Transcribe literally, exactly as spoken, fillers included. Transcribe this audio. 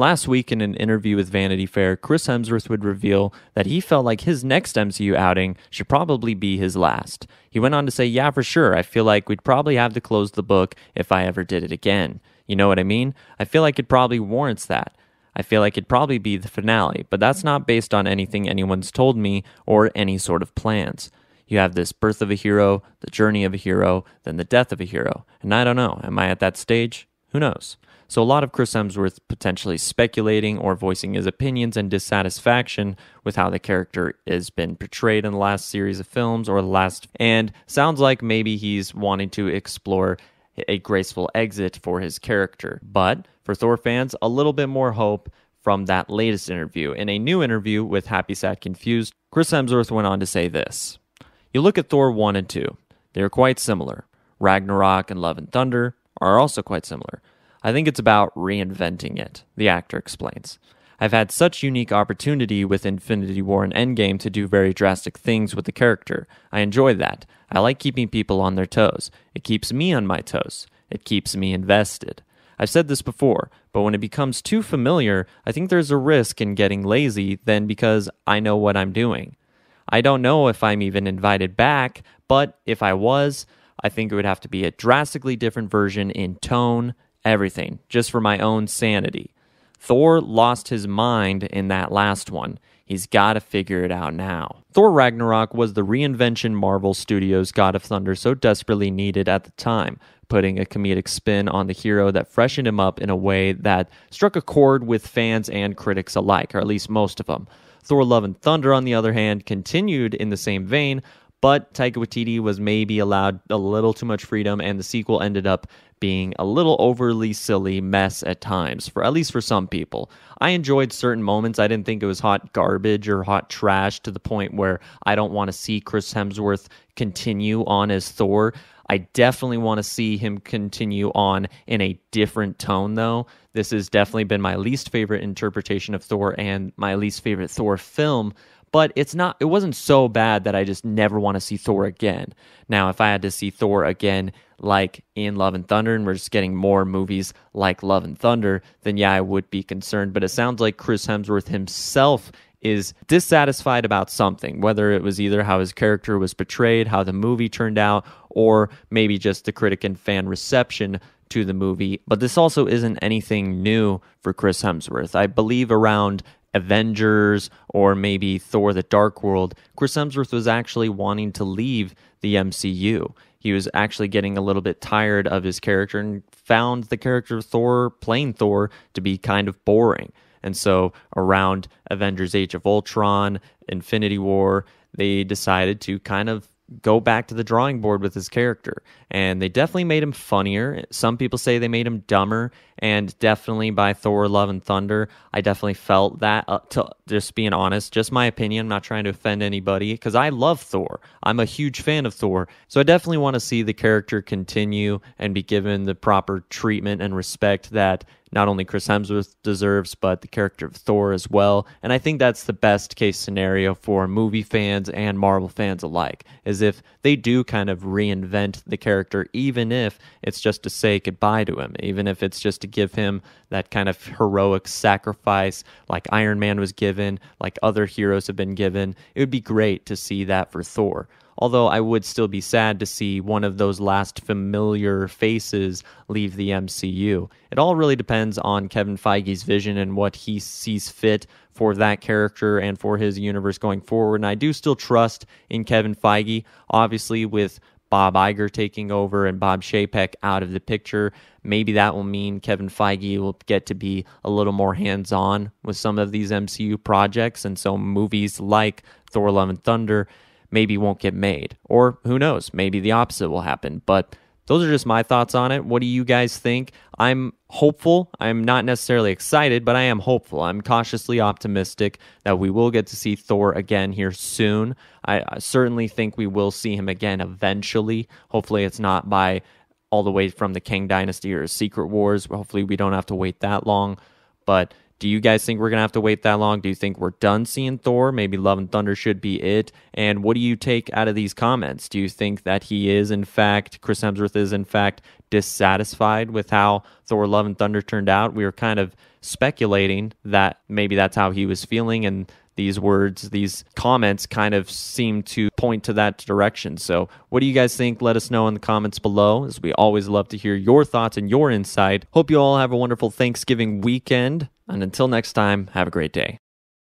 Last week, in an interview with Vanity Fair, Chris Hemsworth would reveal that he felt like his next M C U outing should probably be his last. He went on to say, "Yeah, for sure. I feel like we'd probably have to close the book if I ever did it again. You know what I mean? I feel like it probably warrants that. I feel like it'd probably be the finale, but that's not based on anything anyone's told me or any sort of plans. You have this birth of a hero, the journey of a hero, then the death of a hero. And I don't know, am I at that stage? Who knows?" So a lot of Chris Hemsworth potentially speculating or voicing his opinions and dissatisfaction with how the character has been portrayed in the last series of films or the last... And sounds like maybe he's wanting to explore a graceful exit for his character. But for Thor fans, a little bit more hope from that latest interview. In a new interview with Happy, Sad, Confused, Chris Hemsworth went on to say this. "You look at Thor one and two. They're quite similar. Ragnarok and Love and Thunder are also quite similar. I think it's about reinventing it," the actor explains. "I've had such unique opportunity with Infinity War and Endgame to do very drastic things with the character. I enjoy that. I like keeping people on their toes. It keeps me on my toes. It keeps me invested. I've said this before, but when it becomes too familiar, I think there's a risk in getting lazy then because I know what I'm doing. I don't know if I'm even invited back, but if I was, I think it would have to be a drastically different version in tone, everything, just for my own sanity. Thor lost his mind in that last one. He's got to figure it out now." Thor Ragnarok was the reinvention Marvel Studios' God of Thunder so desperately needed at the time, putting a comedic spin on the hero that freshened him up in a way that struck a chord with fans and critics alike, or at least most of them. Thor Love and Thunder, on the other hand, continued in the same vein, but Taika Waititi was maybe allowed a little too much freedom, and the sequel ended up being a little overly silly mess at times, for at least for some people. I enjoyed certain moments. I didn't think it was hot garbage or hot trash to the point where I don't want to see Chris Hemsworth continue on as Thor. I definitely want to see him continue on in a different tone, though. This has definitely been my least favorite interpretation of Thor and my least favorite Thor film, but it's not. It wasn't so bad that I just never want to see Thor again. Now, if I had to see Thor again, like in Love and Thunder, and we're just getting more movies like Love and Thunder, then yeah, I would be concerned. But it sounds like Chris Hemsworth himself is dissatisfied about something, whether it was either how his character was portrayed, how the movie turned out, or maybe just the critic and fan reception to the movie. But this also isn't anything new for Chris Hemsworth. I believe around Avengers or maybe Thor the Dark World, Chris Hemsworth was actually wanting to leave the M C U. He was actually getting a little bit tired of his character and found the character of Thor, playing Thor, to be kind of boring. And so around Avengers Age of Ultron, Infinity War, they decided to kind of go back to the drawing board with his character, and they definitely made him funnier. Some people say they made him dumber, and definitely by Thor Love and Thunder, I definitely felt that, uh, to, just being honest, just my opinion, I'm not trying to offend anybody, because I love Thor. I'm a huge fan of Thor, so I definitely want to see the character continue and be given the proper treatment and respect that not only Chris Hemsworth deserves, but the character of Thor as well. And I think that's the best case scenario for movie fans and Marvel fans alike, is if they do kind of reinvent the character, even if it's just to say goodbye to him, even if it's just to give him that kind of heroic sacrifice like Iron Man was given, like other heroes have been given. It would be great to see that for Thor. Although I would still be sad to see one of those last familiar faces leave the M C U. It all really depends on Kevin Feige's vision and what he sees fit for that character and for his universe going forward. And I do still trust in Kevin Feige, obviously with Bob Iger taking over and Bob Chapek out of the picture. Maybe that will mean Kevin Feige will get to be a little more hands-on with some of these M C U projects. And so movies like Thor Love and Thunder maybe won't get made. Or who knows, maybe the opposite will happen. But those are just my thoughts on it. What do you guys think? I'm hopeful. I'm not necessarily excited, but I am hopeful. I'm cautiously optimistic that we will get to see Thor again here soon. I, I certainly think we will see him again eventually. Hopefully it's not by all the way from the Kang Dynasty or Secret Wars. Hopefully we don't have to wait that long. But do you guys think we're going to have to wait that long? Do you think we're done seeing Thor? Maybe Love and Thunder should be it. And what do you take out of these comments? Do you think that he is, in fact, Chris Hemsworth is, in fact, dissatisfied with how Thor Love and Thunder turned out? We were kind of speculating that maybe that's how he was feeling, and these words, these comments kind of seem to point to that direction. So what do you guys think? Let us know in the comments below, as we always love to hear your thoughts and your insight. Hope you all have a wonderful Thanksgiving weekend, and until next time, have a great day.